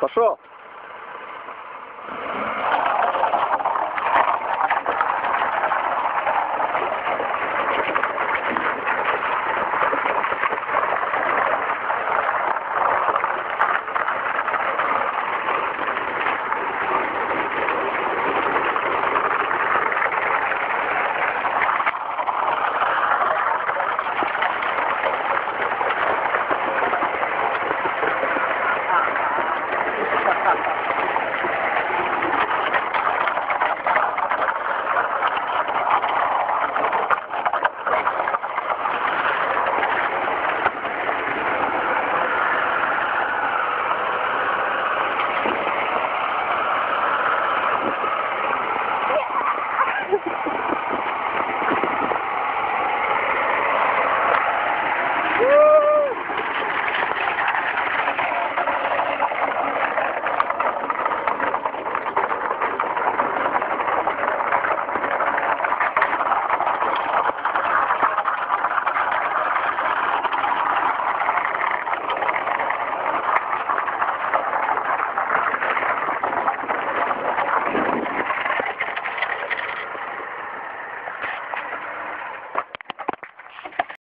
Пошел.